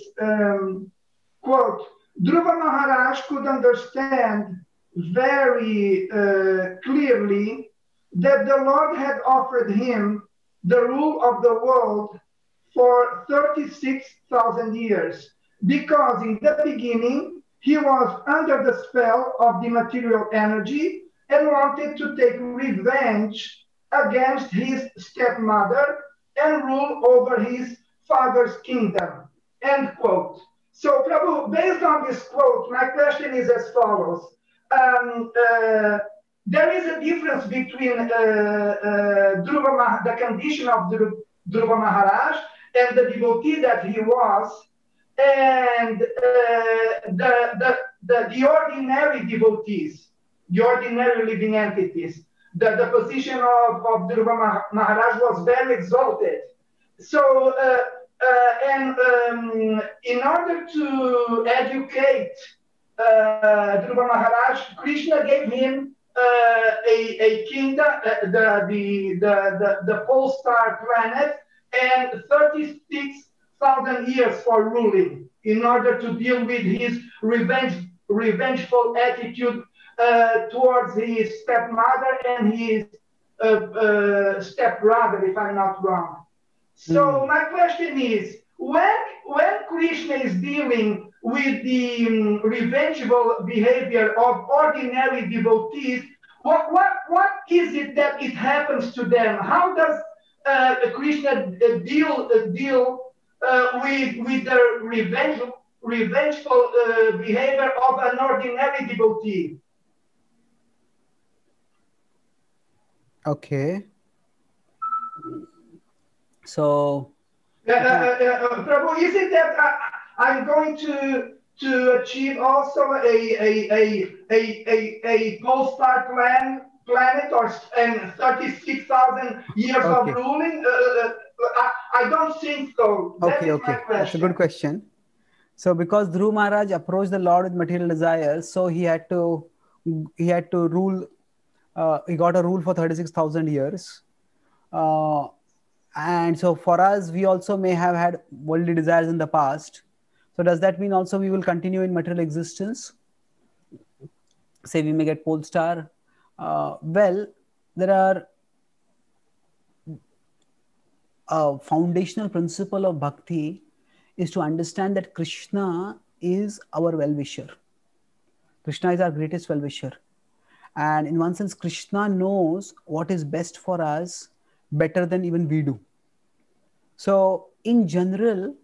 quote, Dhruva Maharaj could understand very clearly that the Lord had offered him the rule of the world for 36,000 years, because in the beginning he was under the spell of the material energy and wanted to take revenge against his stepmother and rule over his father's kingdom, end quote. So Prabhu, based on this quote, my question is as follows. There is a difference between the condition of Dhruva Maharaj and the devotee that he was, and the ordinary devotees, the ordinary living entities. The position of Dhruva Maharaj was very exalted. So, in order to educate Dhruva Maharaj, Krishna gave him a kingdom, the pole star planet, and 36,000 years for ruling, in order to deal with his revengeful attitude towards his stepmother and his stepbrother, if I'm not wrong. So my question is, when Krishna is dealing with the revengeful behavior of ordinary devotees, what is it that it happens to them? How does Krishna deal with the revengeful behavior of an ordinary devotee? Okay. So, Prabhu, is it that I'm going to achieve also a pole star planet and 36,000 years of ruling? I don't think so. Okay. That's a good question. So because Dhruva Maharaj approached the Lord with material desires, so he had to rule. He got a rule for 36,000 years, and so for us, we also may have had worldly desires in the past. So does that mean also we will continue in material existence? Say we may get pole star. Well, there are. A foundational principle of bhakti is to understand that Krishna is our well-wisher. Krishna is our greatest well-wisher. And in one sense, Krishna knows what is best for us better than even we do. So in general,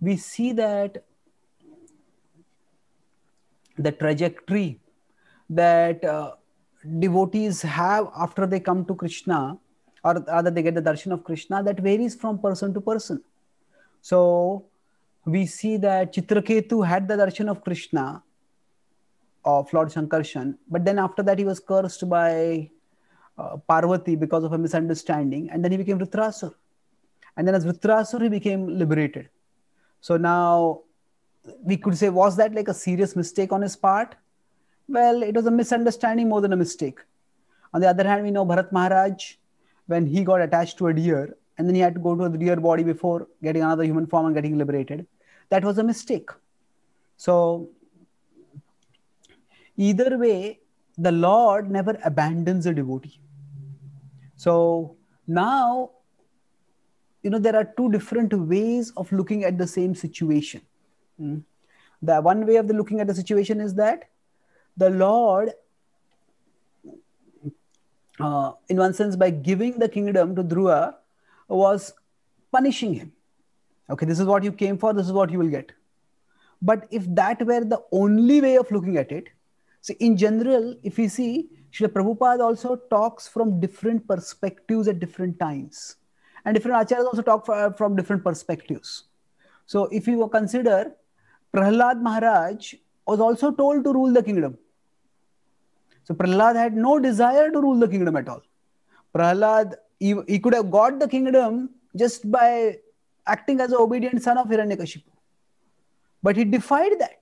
we see that the trajectory that devotees have after they come to Krishna, or rather they get the darshan of Krishna, that varies from person to person. So we see that Chitraketu had the darshan of Krishna, of Lord Shankarshan, but then after that he was cursed by Parvati because of a misunderstanding, and then he became Vritrasur. And then as Vritrasur, he became liberated. So now we could say, was that like a serious mistake on his part? Well, it was a misunderstanding more than a mistake. On the other hand, we know Bharat Maharaj, when he got attached to a deer, and then he had to go to the deer body before getting another human form and getting liberated. That was a mistake. So either way, the Lord never abandons a devotee. So now, you know, there are two different ways of looking at the same situation. The one way of looking at the situation is that the Lord, in one sense, by giving the kingdom to Dhruva, was punishing him. Okay, this is what you came for, this is what you will get. But if that were the only way of looking at it, so in general, if we see, Srila Prabhupada also talks from different perspectives at different times. And different acharyas also talk from different perspectives. So if you consider, Prahlad Maharaj was also told to rule the kingdom. So Prahlad had no desire to rule the kingdom at all. Prahlad, he could have got the kingdom just by acting as an obedient son of Hiranyakashipu. But he defied that.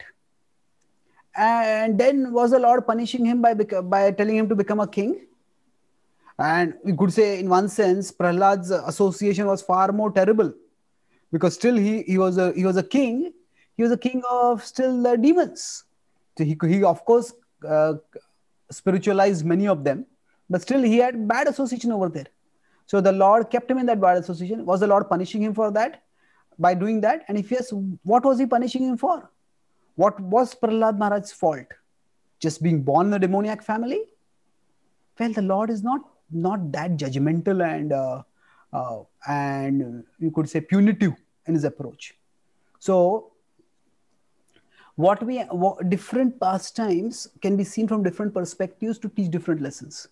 And then was the Lord punishing him by telling him to become a king? And we could say, in one sense, Prahlad's association was far more terrible, because still he was a king. He was a king of still the demons. So he of course spiritualized many of them, but still he had bad association over there. So the Lord kept him in that bad association. Was the Lord punishing him for that by doing that? And if yes, what was he punishing him for? What was Prahlad Maharaj's fault? Just being born in a demoniac family? Well, the Lord is not that judgmental and you could say punitive in his approach. So different pastimes can be seen from different perspectives to teach different lessons.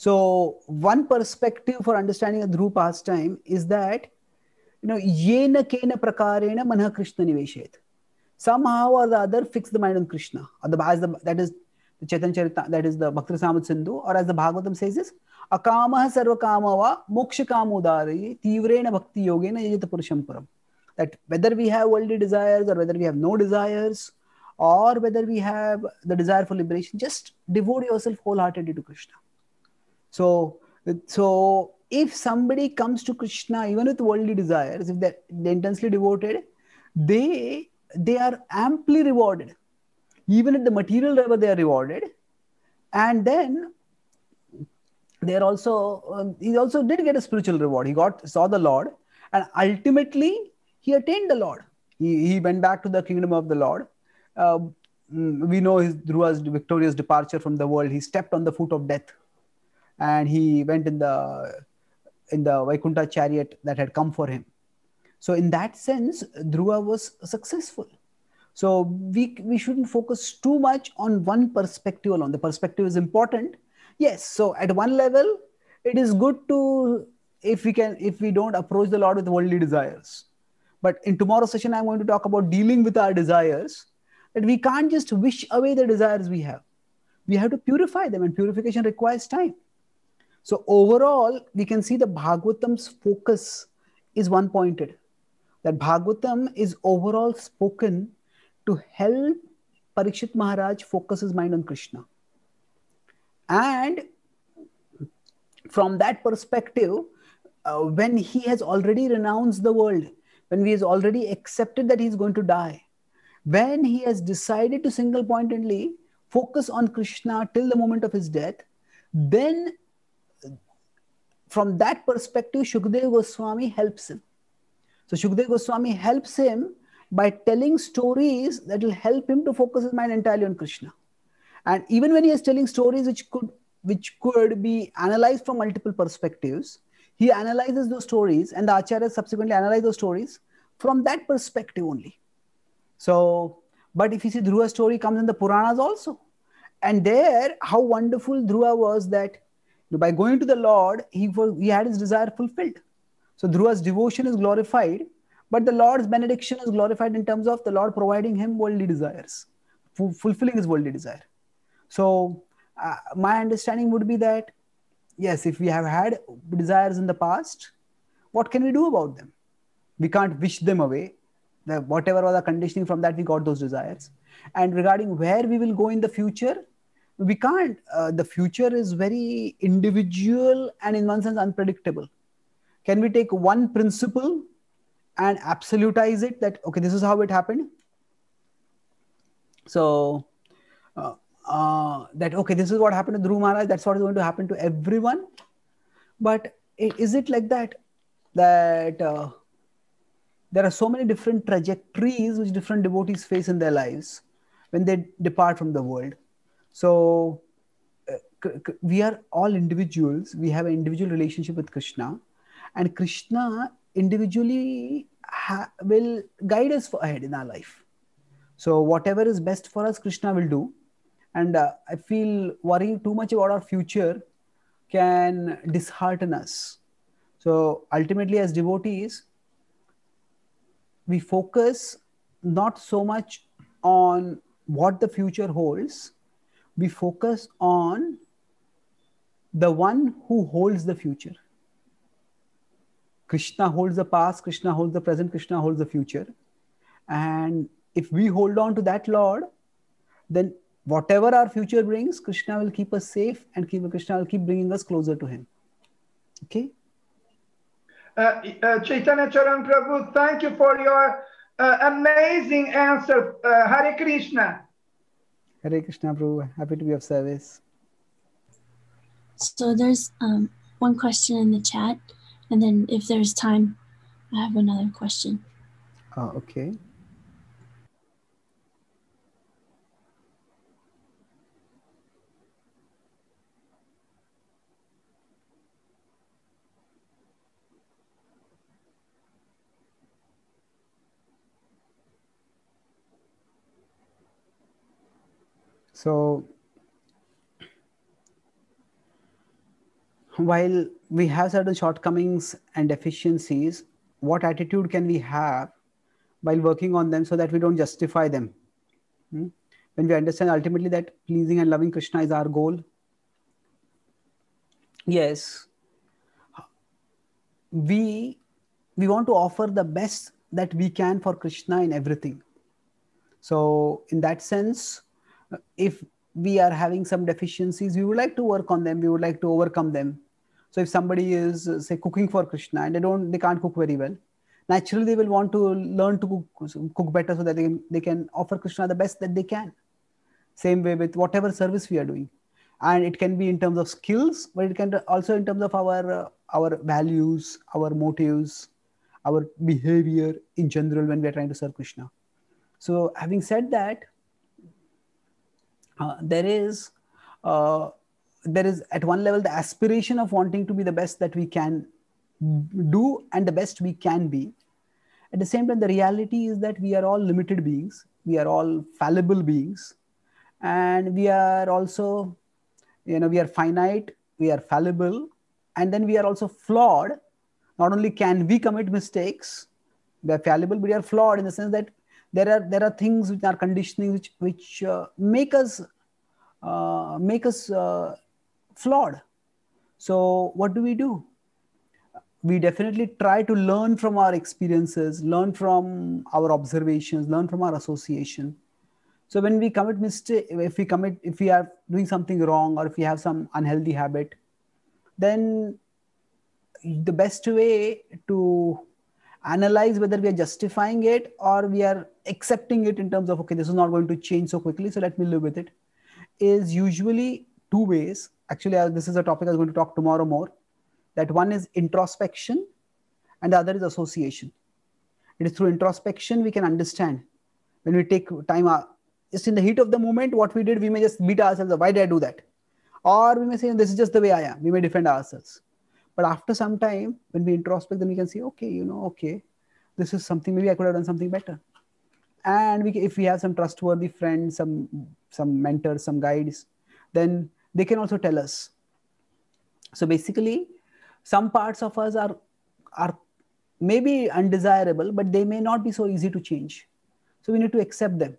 So one perspective for understanding a Dhruva pastime is that, you know, yena kena prakarena manah Krishna niveshet. Somehow or the other, fix the mind on Krishna. That is the Chaitanya charita, that is the Bhakti Samudra Sindhu, or as the Bhagavatam says is, akamaha sarva kamava moksha kamudari tivrena bhakti yogena yajita purusham param. That whether we have worldly desires or whether we have no desires or whether we have the desire for liberation, just devote yourself wholeheartedly to Krishna. So if somebody comes to Krishna even with worldly desires, if they're intensely devoted, they are amply rewarded. Even at the material level, they are rewarded. And then they are also, he also did get a spiritual reward. He saw the Lord, and ultimately he attained the Lord. He went back to the kingdom of the Lord. We know Dhruva's victorious departure from the world. He stepped on the foot of death, and he went in the Vaikuntha chariot that had come for him. So in that sense, Dhruva was successful. So we shouldn't focus too much on one perspective alone. The perspective is important. Yes, so at one level, it is good to, if we don't approach the Lord with worldly desires. But in tomorrow's session, I'm going to talk about dealing with our desires, that we can't just wish away the desires we have. We have to purify them, and purification requires time. So overall, we can see the Bhagavatam's focus is one-pointed. That Bhagavatam is overall spoken to help Parikshit Maharaj focus his mind on Krishna. And from that perspective, when he has already renounced the world, when he has already accepted that he is going to die, when he has decided to single-pointedly focus on Krishna till the moment of his death, then from that perspective, Shukadeva Goswami helps him. So Shukadeva Goswami helps him by telling stories that will help him to focus his mind entirely on Krishna. And even when he is telling stories which could be analyzed from multiple perspectives, he analyzes those stories, and the acharyas subsequently analyze those stories from that perspective only. So, but if you see, Dhruva's story comes in the Puranas also. And there, how wonderful Dhruva was that by going to the Lord, he had his desire fulfilled. So Dhruva's devotion is glorified, but the Lord's benediction is glorified in terms of the Lord providing him worldly desires, fulfilling his worldly desire. So my understanding would be that, yes, if we have had desires in the past, what can we do about them? We can't wish them away. Whatever was the conditioning, from that we got those desires. And regarding where we will go in the future, we can't. The future is very individual and in one sense unpredictable. Can we take one principle and absolutize it that, okay, this is how it happened? So that, okay, this is what happened to Dhruva Maharaj, that's what is going to happen to everyone. But is it like that? That there are so many different trajectories which different devotees face in their lives when they depart from the world. So we are all individuals. We have an individual relationship with Krishna, and Krishna individually will guide us ahead in our life. So whatever is best for us, Krishna will do. And I feel worrying too much about our future can dishearten us. So ultimately, as devotees, we focus not so much on what the future holds. We focus on the one who holds the future. Krishna holds the past, Krishna holds the present, Krishna holds the future. And if we hold on to that Lord, then whatever our future brings, Krishna will keep us safe, and Krishna will keep bringing us closer to him. Okay? Chaitanya Charan Prabhu, thank you for your amazing answer. Hare Krishna. Hare Krishna Prabhu, happy to be of service. So there's one question in the chat, and then if there's time, I have another question. Oh, okay. So, while we have certain shortcomings and deficiencies, what attitude can we have while working on them so that we don't justify them? When we understand ultimately that pleasing and loving Krishna is our goal. Yes, we want to offer the best that we can for Krishna in everything. So, in that sense, if we are having some deficiencies, we would like to work on them. We would like to overcome them. So if somebody is, say, cooking for Krishna and they can't cook very well, naturally they will want to learn to cook better so that they can offer Krishna the best that they can. Same way with whatever service we are doing. And it can be in terms of skills, but it can also in terms of our values, our motives, our behavior in general when we are trying to serve Krishna. So having said that, there is at one level the aspiration of wanting to be the best that we can do and the best we can be. At the same time, the reality is that we are all limited beings. We are all fallible beings, and we are also, we are finite, we are fallible, and then we are also flawed. Not only can we commit mistakes, we are fallible, but we are flawed in the sense that there are things which are conditioning which make us flawed. So what do? We definitely try to learn from our experiences, learn from our observations, learn from our association. So when we commit mistake, if we are doing something wrong, or if we have some unhealthy habit, then the best way to analyze whether we are justifying it or we are accepting it in terms of, okay, this is not going to change so quickly, so let me live with it, is usually two ways. Actually, this is a topic I was going to talk tomorrow more. That one is introspection and the other is association. It is through introspection we can understand. When we take time, it's in the heat of the moment, what we did, we may just beat ourselves up. Why did I do that? Or we may say, this is just the way I am. We may defend ourselves. But after some time, when we introspect, then we can see, okay, you know, okay, this is something, maybe I could have done something better. And we, if we have some trustworthy friends, some mentors, some guides, then they can also tell us. So basically, some parts of us are maybe undesirable, but they may not be so easy to change. So we need to accept them.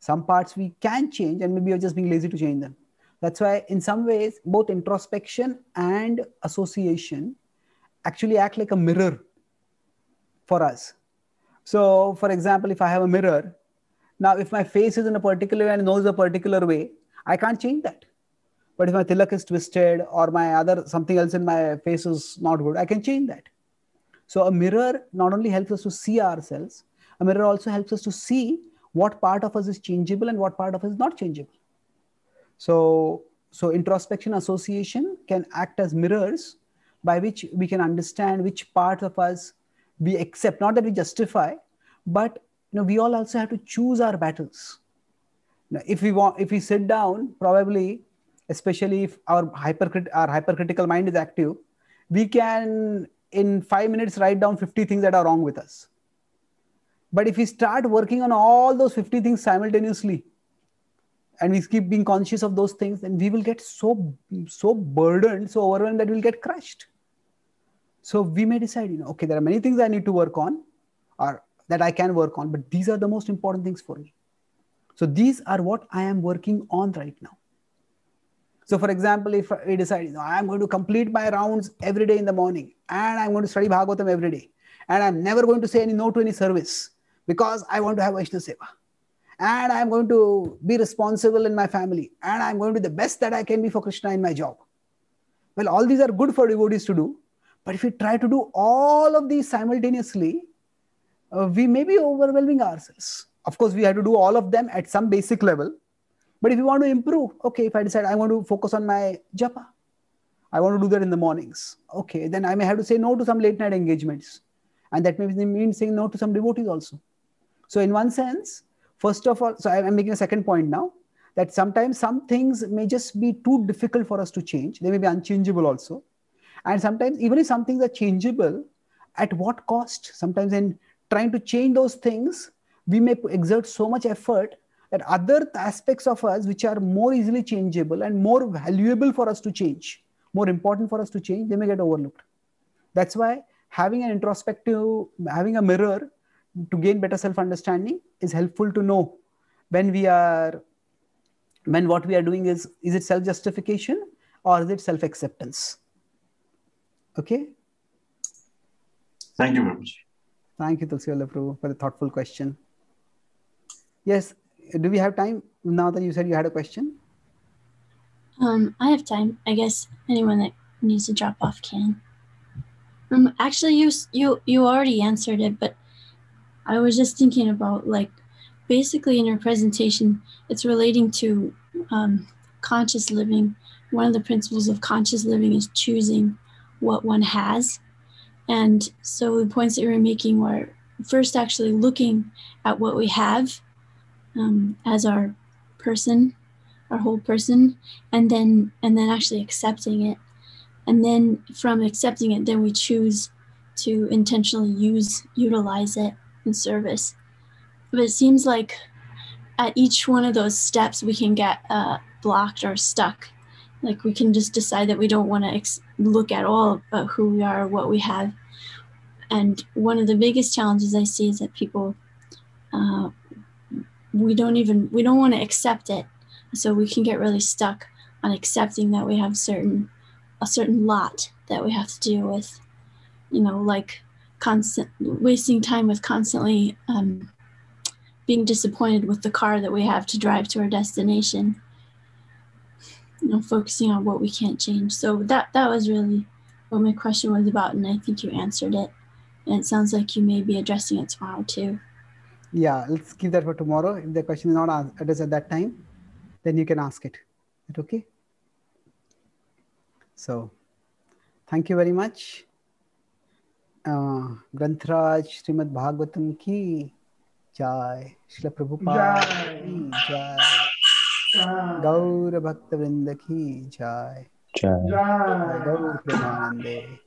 Some parts we can change, and maybe you're just being lazy to change them. That's why in some ways, both introspection and association actually act like a mirror for us. So for example, if I have a mirror, now if my face is in a particular way and nose a particular way, I can't change that. But if my tilak is twisted or my other something else in my face is not good, I can change that. So a mirror not only helps us to see ourselves, a mirror also helps us to see what part of us is changeable and what part of us is not changeable. So introspection, association can act as mirrors by which we can understand which part of us we accept, not that we justify, but you know, we all also have to choose our battles. Now, if we sit down, probably, especially if our hypercritical mind is active, we can in 5 minutes write down 50 things that are wrong with us. But if we start working on all those 50 things simultaneously, and we keep being conscious of those things, then we will get so burdened, so overwhelmed that we'll get crushed. So we may decide, you know, okay, there are many things I need to work on or that I can work on, but these are the most important things for me. So these are what I am working on right now. So for example, if I decide, you know, I'm going to complete my rounds every day in the morning, and I'm going to study Bhagavatam every day, and I'm never going to say any no to any service because I want to have Vaishnava Seva. And I'm going to be responsible in my family. And I'm going to be the best that I can be for Krishna in my job. Well, all these are good for devotees to do. But if we try to do all of these simultaneously, we may be overwhelming ourselves. Of course, we have to do all of them at some basic level. But if you want to improve, okay, if I decide I want to focus on my japa, I want to do that in the mornings. Okay, then I may have to say no to some late night engagements. And that may mean saying no to some devotees also. So in one sense, first of all, so I'm making a second point now, that sometimes some things may just be too difficult for us to change. They may be unchangeable also. And sometimes, even if some things are changeable, at what cost? Sometimes in trying to change those things, we may exert so much effort that other aspects of us, which are more easily changeable and more valuable for us to change, more important for us to change, they may get overlooked. That's why having a mirror to gain better self-understanding is helpful to know when what we are doing is it self-justification or is it self-acceptance? Okay. Thank you very much. Thank you, Tulsiwala Prabhu, for the thoughtful question. Yes. Do we have time now that you said you had a question? I have time. I guess anyone that needs to drop off can. Actually, you already answered it, but I was just thinking about, like, basically in your presentation, it's relating to conscious living. One of the principles of conscious living is choosing what one has. And so the points that you were making were first actually looking at what we have as our person, our whole person, and then actually accepting it. And then from accepting it, then we choose to intentionally utilize it in service. But it seems like at each one of those steps, we can get blocked or stuck. Like we can just decide that we don't want to look at all about who we are, what we have. And one of the biggest challenges I see is that people, we don't want to accept it. So we can get really stuck on accepting that we have a certain lot that we have to deal with, you know, like wasting time with constantly being disappointed with the car that we have to drive to our destination, you know, focusing on what we can't change. So that was really what my question was about, and I think you answered it. And it sounds like you may be addressing it tomorrow too. Yeah, let's keep that for tomorrow. If the question is not addressed at that time, then you can ask it. Is that okay? So, thank you very much. Granth Raj Srimad Bhagavatam ki jai, Srila Prabhupada ki jai, Gaura Bhakta Vrinda ki jai, Gaura Premanande.